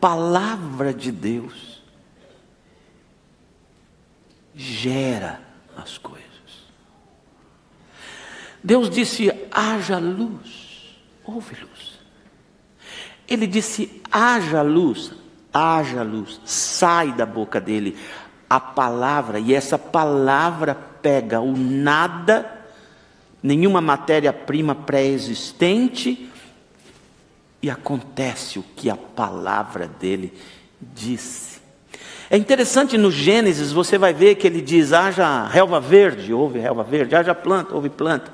palavra de Deus gera as coisas. Deus disse, haja luz, houve luz. Ele disse, haja luz, sai da boca dele a palavra, e essa palavra pega o nada, nenhuma matéria-prima pré-existente, e acontece o que a palavra dele disse. É interessante, no Gênesis você vai ver que ele diz, haja relva verde, houve relva verde, haja planta, houve planta,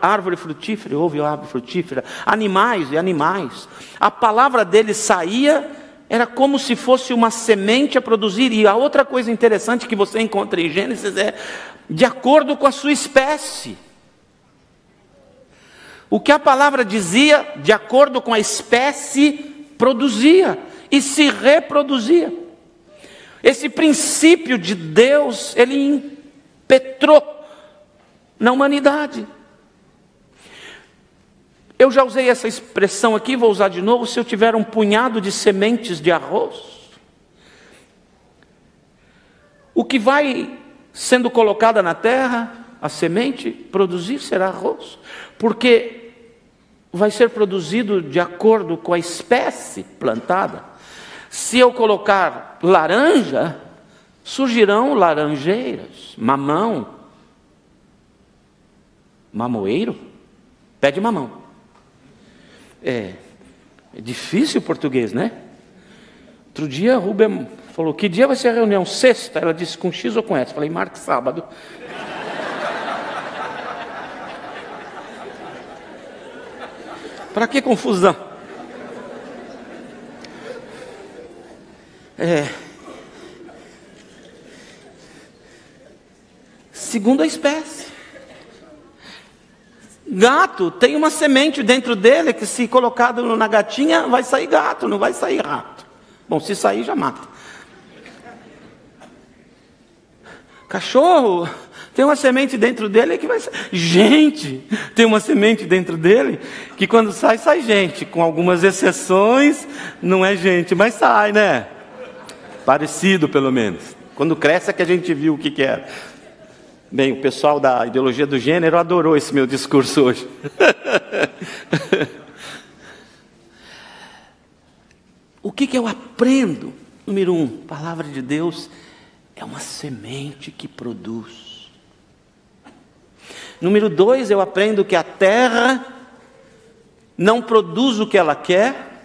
árvore frutífera, houve árvore frutífera, animais e animais. A palavra dele saía, era como se fosse uma semente a produzir. E a outra coisa interessante que você encontra em Gênesis é, de acordo com a sua espécie. O que a palavra dizia, de acordo com a espécie, produzia e se reproduzia. Esse princípio de Deus, ele impetrou na humanidade. Eu já usei essa expressão aqui, vou usar de novo. Se eu tiver um punhado de sementes de arroz, o que vai sendo colocada na terra, a semente, produzir será arroz. Porque vai ser produzido de acordo com a espécie plantada. Se eu colocar laranja, surgirão laranjeiras, mamão, mamoeiro, pé de mamão. É difícil o português, né? Outro dia, Rubem falou, que dia vai ser a reunião? Sexta? Ela disse, com X ou com S? Falei, marque sábado. Para que confusão? Segundo a espécie. Gato tem uma semente dentro dele que, se colocado na gatinha, vai sair gato, não vai sair rato. Bom, se sair já mata. Cachorro tem uma semente dentro dele que vai sair gente, tem uma semente dentro dele que, quando sai, sai gente. Com algumas exceções, não é gente, mas sai, né? Parecido, pelo menos. Quando cresce é que a gente viu o que era. Bem, o pessoal da ideologia do gênero adorou esse meu discurso hoje. O que eu aprendo? Número um, a palavra de Deus é uma semente que produz. Número dois, eu aprendo que a terra não produz o que ela quer,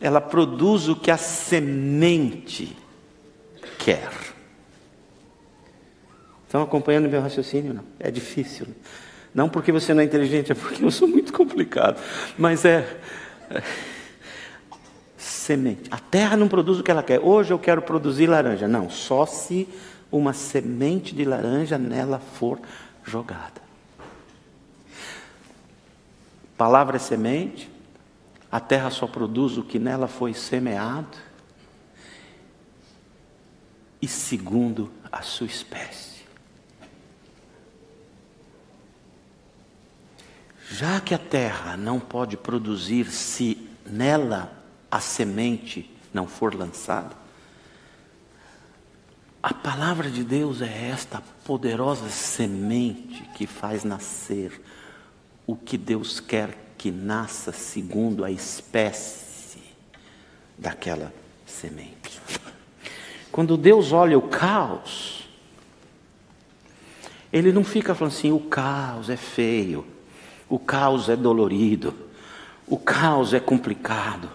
ela produz o que a semente quer. Estão acompanhando meu raciocínio? Não. É difícil. Não porque você não é inteligente, é porque eu sou muito complicado. Mas é semente. A terra não produz o que ela quer. Hoje eu quero produzir laranja. Não, só se uma semente de laranja nela for jogada. Palavra é semente. A terra só produz o que nela foi semeado e segundo a sua espécie. Já que a terra não pode produzir se nela a semente não for lançada, a palavra de Deus é esta poderosa semente que faz nascer o que Deus quer que nasça segundo a espécie daquela semente. Quando Deus olha o caos, ele não fica falando assim, o caos é feio, o caos é dolorido, o caos é complicado,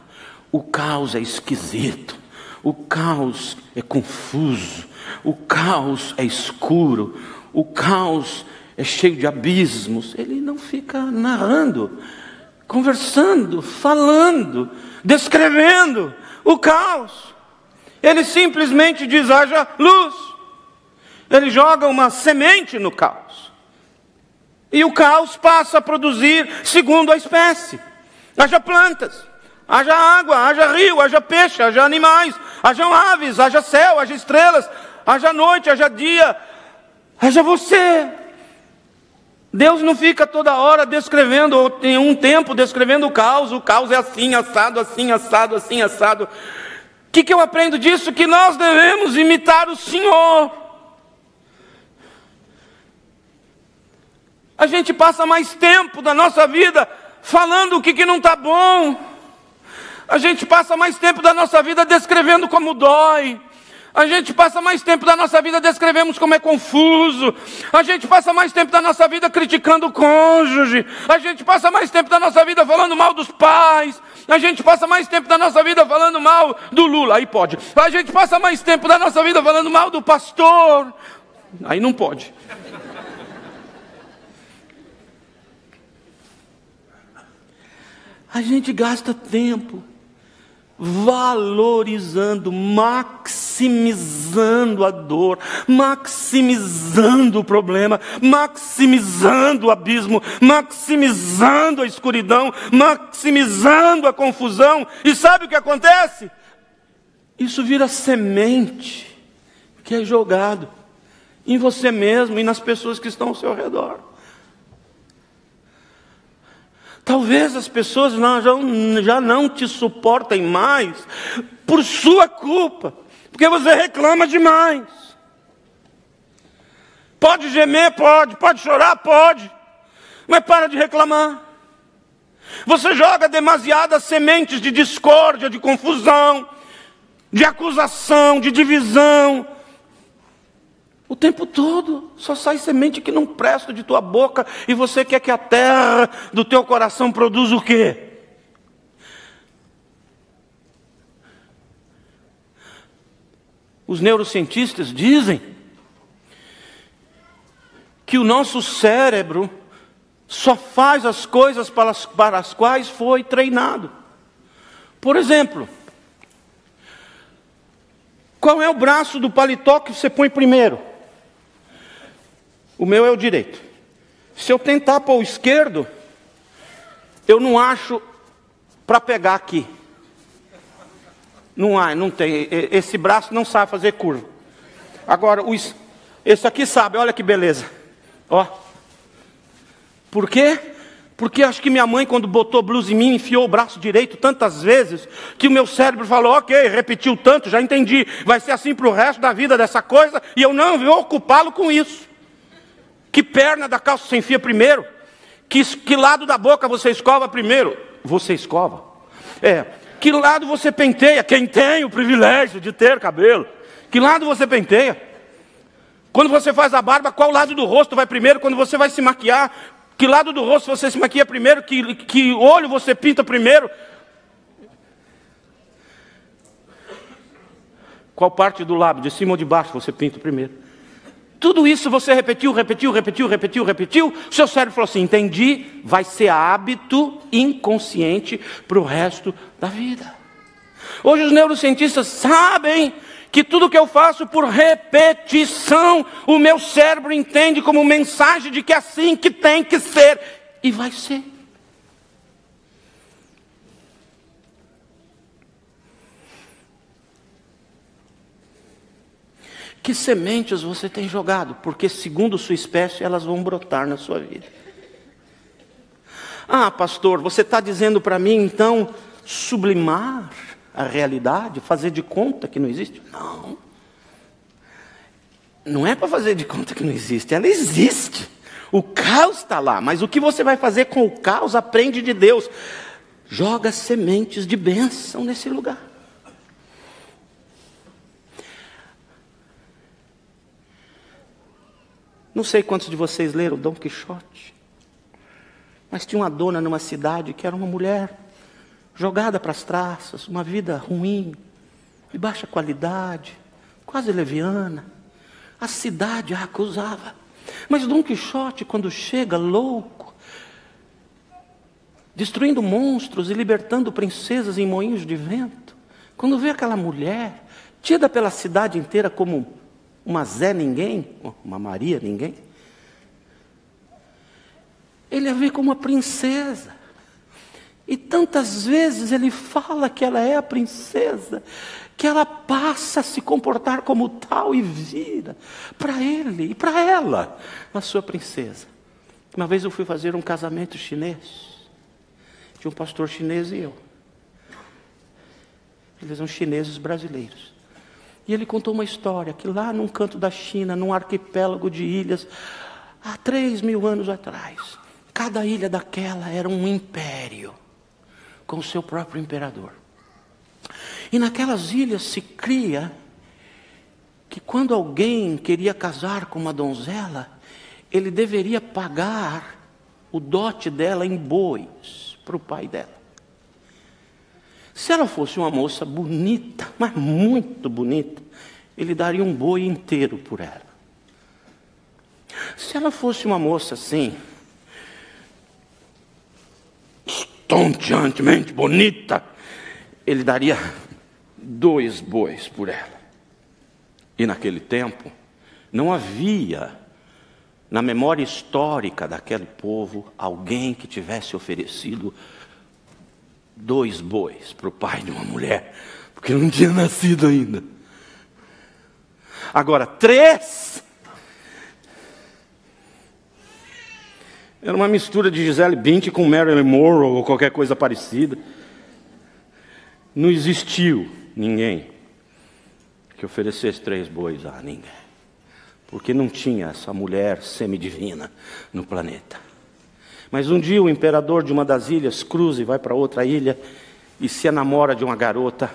o caos é esquisito, o caos é confuso, o caos é escuro, o caos é cheio de abismos. Ele não fica narrando, conversando, falando, descrevendo o caos. Ele simplesmente diz, haja luz. Ele joga uma semente no caos. E o caos passa a produzir segundo a espécie. Haja plantas, haja água, haja rio, haja peixe, haja animais, haja aves, haja céu, haja estrelas, haja noite, haja dia, haja você. Deus não fica toda hora descrevendo, ou tem um tempo descrevendo o caos é assim, assado, assim, assado, assim, assado. O que eu aprendo disso? Que nós devemos imitar o Senhor. A gente passa mais tempo da nossa vida falando o que não está bom. A gente passa mais tempo da nossa vida descrevendo como dói. A gente passa mais tempo da nossa vida descrevemos como é confuso. A gente passa mais tempo da nossa vida criticando o cônjuge. A gente passa mais tempo da nossa vida falando mal dos pais. A gente passa mais tempo da nossa vida falando mal do Lula. Aí pode. A gente passa mais tempo da nossa vida falando mal do pastor. Aí não pode. A gente gasta tempo valorizando, maximizando a dor, maximizando o problema, maximizando o abismo, maximizando a escuridão, maximizando a confusão. E sabe o que acontece? Isso vira semente que é jogado em você mesmo e nas pessoas que estão ao seu redor. Talvez as pessoas já não te suportem mais por sua culpa, porque você reclama demais. Pode gemer, pode chorar, pode, mas para de reclamar. Você joga demasiadas sementes de discórdia, de confusão, de acusação, de divisão. O tempo todo, só sai semente que não presta de tua boca, e você quer que a terra do teu coração produza o quê? Os neurocientistas dizem que o nosso cérebro só faz as coisas para as quais foi treinado. Por exemplo, qual é o braço do paletó que você põe primeiro? O meu é o direito. Se eu tentar pôr o esquerdo, eu não acho para pegar aqui. Não há, não tem. Esse braço não sabe fazer curva. Agora, esse aqui sabe, olha que beleza. Ó. Por quê? Porque acho que minha mãe, quando botou blusa em mim, enfiou o braço direito tantas vezes, que o meu cérebro falou, ok, repetiu tanto, já entendi. Vai ser assim para o resto da vida dessa coisa, e eu não vou ocupá-lo com isso. Que perna da calça você enfia primeiro? Que lado da boca você escova primeiro? Você escova. É. Que lado você penteia? Quem tem o privilégio de ter cabelo? Que lado você penteia? Quando você faz a barba, qual lado do rosto vai primeiro? Quando você vai se maquiar, que lado do rosto você se maquia primeiro? Que olho você pinta primeiro? Qual parte do lábio, de cima ou de baixo, você pinta primeiro? Tudo isso você repetiu. Seu cérebro falou assim, entendi, vai ser hábito inconsciente para o resto da vida. Hoje os neurocientistas sabem que tudo que eu faço por repetição, o meu cérebro entende como mensagem de que é assim que tem que ser. E vai ser. Que sementes você tem jogado? Porque, segundo sua espécie, elas vão brotar na sua vida. Ah, pastor, você está dizendo para mim, então, sublimar a realidade? Fazer de conta que não existe? Não. Não é para fazer de conta que não existe. Ela existe. O caos está lá. Mas o que você vai fazer com o caos, aprende de Deus. Joga sementes de bênção nesse lugar. Não sei quantos de vocês leram Dom Quixote, mas tinha uma dona numa cidade que era uma mulher jogada para as traças, uma vida ruim, de baixa qualidade, quase leviana. A cidade a acusava. Mas Dom Quixote, quando chega louco, destruindo monstros e libertando princesas em moinhos de vento, quando vê aquela mulher, tida pela cidade inteira como uma Zé ninguém, uma Maria ninguém, ele a vê como uma princesa. E tantas vezes ele fala que ela é a princesa, que ela passa a se comportar como tal e vira para ele e para ela a sua princesa. Uma vez eu fui fazer um casamento chinês, de um pastor chinês e eu. Eles eram chineses brasileiros. E ele contou uma história, que lá num canto da China, num arquipélago de ilhas, há 3.000 anos atrás, cada ilha daquela era um império, com seu próprio imperador. E naquelas ilhas se cria que quando alguém queria casar com uma donzela, ele deveria pagar o dote dela em bois para o pai dela. Se ela fosse uma moça bonita, mas muito bonita, ele daria um boi inteiro por ela. Se ela fosse uma moça assim, estonteantemente bonita, ele daria 2 bois por ela. E naquele tempo, não havia, na memória histórica daquele povo, alguém que tivesse oferecido 2 bois para o pai de uma mulher, porque não tinha nascido ainda. Agora, 3... Era uma mistura de Gisele Bündchen com Marilyn Monroe ou qualquer coisa parecida. Não existiu ninguém que oferecesse 3 bois a ninguém, porque não tinha essa mulher semidivina no planeta. Mas um dia o imperador de uma das ilhas cruza e vai para outra ilha e se enamora de uma garota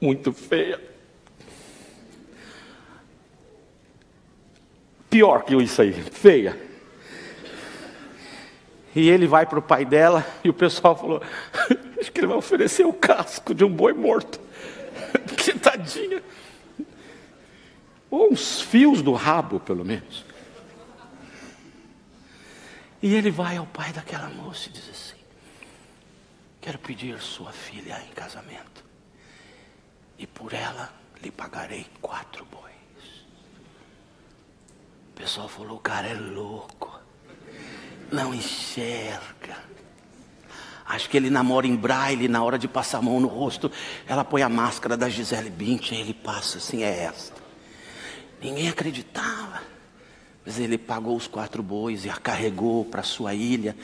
muito feia. Pior que isso aí, feia. E ele vai para o pai dela e o pessoal falou, acho que ele vai oferecer o casco de um boi morto. Que tadinha. Ou uns fios do rabo, pelo menos. E ele vai ao pai daquela moça e diz assim, quero pedir sua filha em casamento. E por ela lhe pagarei 4 bois. O pessoal falou, o cara é louco, não enxerga. Acho que ele namora em braille, na hora de passar a mão no rosto, ela põe a máscara da Gisele Bündchen, e ele passa assim, é esta. Ninguém acreditava, mas ele pagou os 4 bois e a carregou para sua ilha.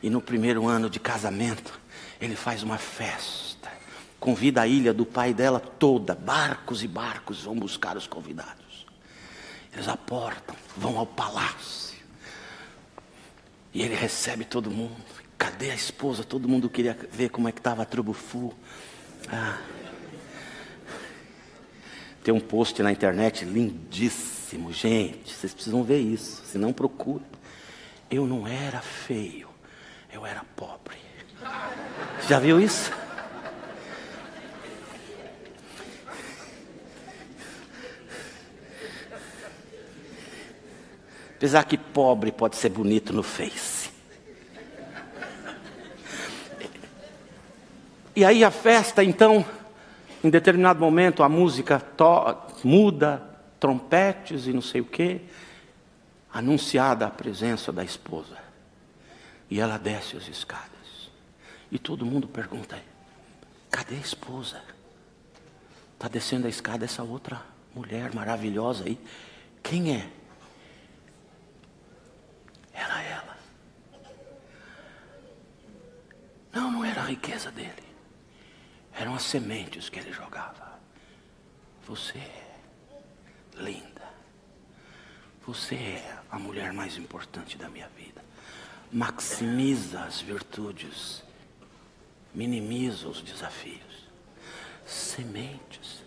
E no primeiro ano de casamento, ele faz uma festa. Convida a ilha do pai dela toda, barcos e barcos vão buscar os convidados. Eles aportam, vão ao palácio. E ele recebe todo mundo. Cadê a esposa? Todo mundo queria ver como é que estava a Trubufu. Ah. Tem um post na internet lindíssimo, gente. Vocês precisam ver isso, se não procura. Eu não era feio, eu era pobre. Já viu isso? Apesar que pobre pode ser bonito no Face. E aí a festa, então, em determinado momento, a música muda, trompetes e não sei o quê, anunciada a presença da esposa. E ela desce as escadas. E todo mundo pergunta, cadê a esposa? Está descendo a escada essa outra mulher maravilhosa aí. Quem é? Era ela. Não, não era a riqueza dele. Eram as sementes que ele jogava. Você é linda. Você é a mulher mais importante da minha vida. Maximiza as virtudes. Minimiza os desafios. Sementes.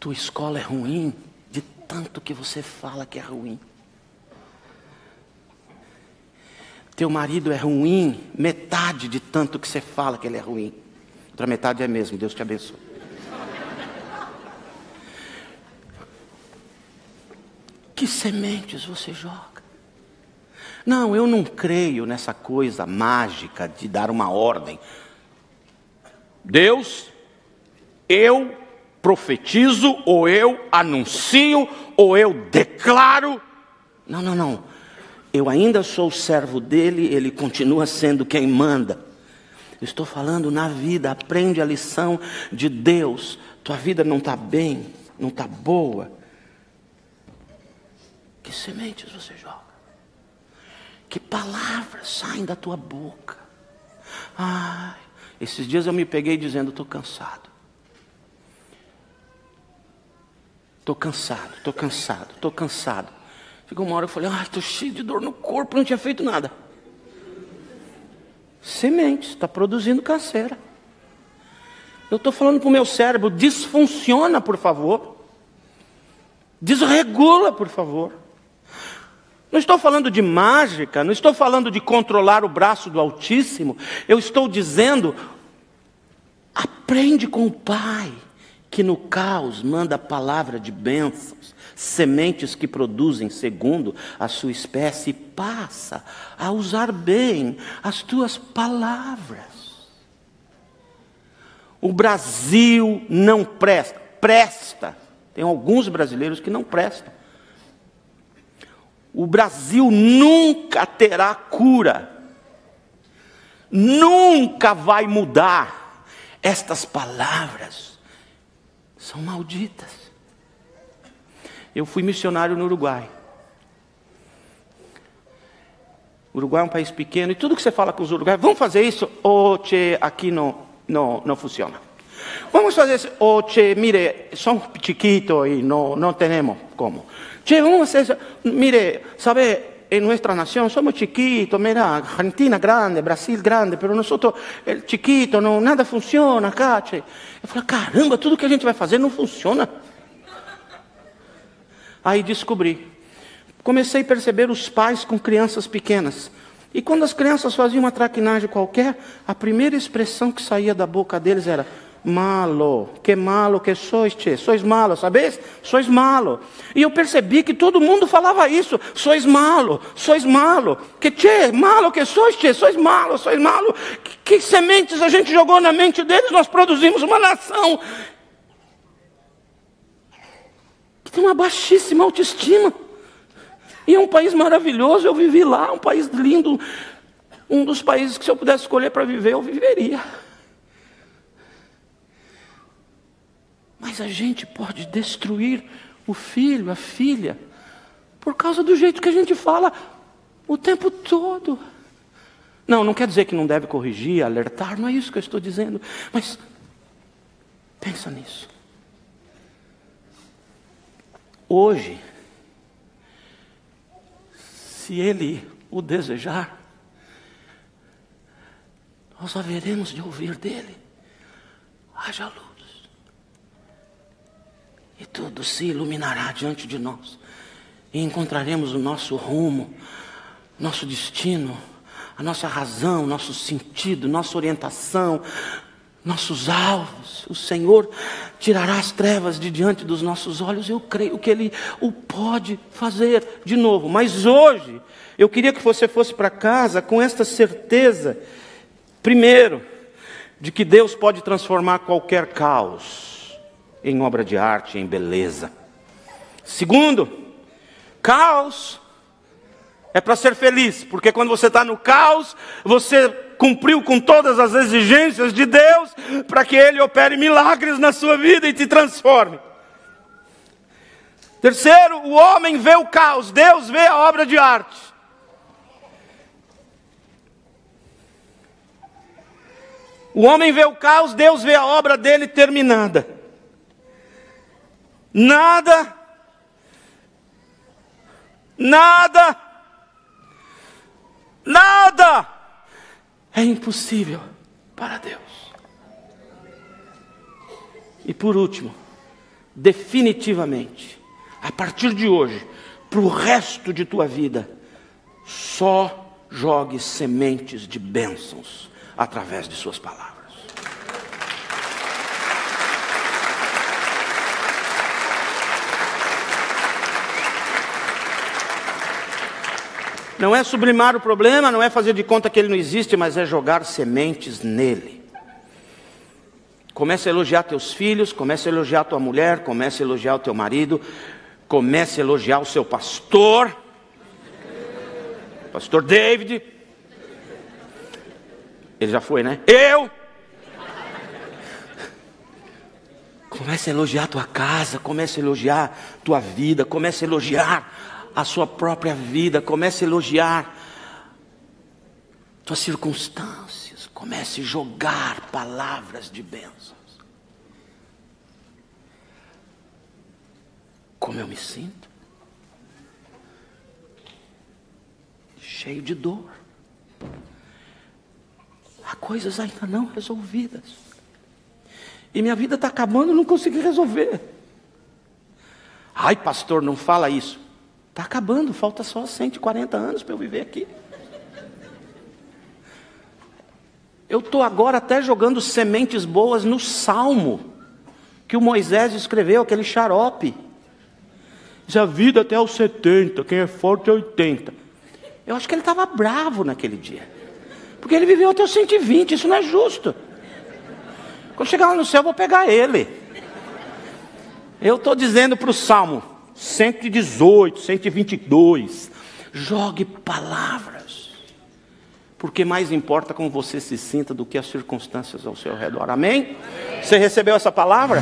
Tua escola é ruim, de tanto que você fala que é ruim. Teu marido é ruim, metade de tanto que você fala que ele é ruim. Outra metade é mesmo, Deus te abençoe. Que sementes você joga? Não, eu não creio nessa coisa mágica de dar uma ordem. Deus, eu profetizo, ou eu anuncio, ou eu declaro. Não, não, não. Eu ainda sou servo dele, ele continua sendo quem manda. Estou falando na vida, aprende a lição de Deus. Tua vida não está bem, não está boa. Que sementes você joga? Que palavras saem da tua boca? Ai, esses dias eu me peguei dizendo, estou cansado. Estou cansado, estou cansado, estou cansado. Ficou uma hora, eu falei, ai, estou cheio de dor no corpo, não tinha feito nada. Sementes, está produzindo canseira. Eu estou falando para o meu cérebro, desfunciona, por favor. Desregula, por favor. Não estou falando de mágica, não estou falando de controlar o braço do Altíssimo. Eu estou dizendo, aprende com o Pai, que no caos manda a palavra de bênçãos, sementes que produzem segundo a sua espécie, e passa a usar bem as tuas palavras. O Brasil não presta. Presta. Tem alguns brasileiros que não prestam. O Brasil nunca terá cura. Nunca vai mudar. Estas palavras são malditas. Eu fui missionário no Uruguai. O Uruguai é um país pequeno. E tudo que você fala com os uruguaios, vamos fazer isso? Oh, che, aqui não funciona. Vamos fazer isso? Oh, che, mire, somos chiquitos e não temos como. Che, vamos fazer, mire, sabe, em nossa nação somos chiquitos, mira, Argentina grande, Brasil grande, mas nós, chiquitos, nada funciona cá, che. Eu falei, caramba, tudo que a gente vai fazer não funciona. Aí descobri. Comecei a perceber os pais com crianças pequenas. E quando as crianças faziam uma traquinagem qualquer, a primeira expressão que saía da boca deles era... malo que sois, che. Sois malo, sabes? Sois malo. E eu percebi que todo mundo falava isso. Sois malo, que che, malo que sois, che, sois malo. Que sementes a gente jogou na mente deles, nós produzimos uma nação que tem uma baixíssima autoestima. E é um país maravilhoso, eu vivi lá, um país lindo, um dos países que se eu pudesse escolher para viver, eu viveria. Mas a gente pode destruir o filho, a filha, por causa do jeito que a gente fala o tempo todo. Não quer dizer que não deve corrigir, alertar, não é isso que eu estou dizendo. Mas pensa nisso. Hoje, se ele o desejar, nós haveremos de ouvir dele. Haja luz. E tudo se iluminará diante de nós. E encontraremos o nosso rumo, nosso destino, a nossa razão, nosso sentido, nossa orientação, nossos alvos. O Senhor tirará as trevas de diante dos nossos olhos. Eu creio que Ele o pode fazer de novo. Mas hoje, eu queria que você fosse para casa com esta certeza. Primeiro, de que Deus pode transformar qualquer caos em obra de arte, em beleza. Segundo, caos é para ser feliz, porque quando você está no caos, você cumpriu com todas as exigências de Deus para que Ele opere milagres na sua vida e te transforme. Terceiro, o homem vê o caos, Deus vê a obra de arte. O homem vê o caos, Deus vê a obra dele terminada. Nada é impossível para Deus. E por último, definitivamente, a partir de hoje, para o resto de tua vida, só jogue sementes de bênçãos através de suas palavras. Não é sublimar o problema, não é fazer de conta que ele não existe, mas é jogar sementes nele. Comece a elogiar teus filhos, comece a elogiar tua mulher, comece a elogiar o teu marido, comece a elogiar o seu pastor, pastor David. Ele já foi, né? Eu! Comece a elogiar tua casa, comece a elogiar tua vida, comece a elogiar a sua própria vida, comece a elogiar suas circunstâncias, Comece a jogar palavras de bênçãos. Como eu me sinto? Cheio de dor. Há coisas ainda não resolvidas. E minha vida está acabando, não consegui resolver. Ai, pastor, não fala isso. Está acabando, falta só 140 anos para eu viver aqui. Eu estou agora até jogando sementes boas no salmo que o Moisés escreveu, aquele xarope. Diz, a vida até aos 70, quem é forte é 80. Eu acho que ele estava bravo naquele dia, porque ele viveu até os 120, isso não é justo. Quando chegar lá no céu eu vou pegar ele. Eu estou dizendo para o salmo 118, 122, jogue palavras, porque mais importa como você se sinta do que as circunstâncias ao seu redor, amém? Você recebeu essa palavra?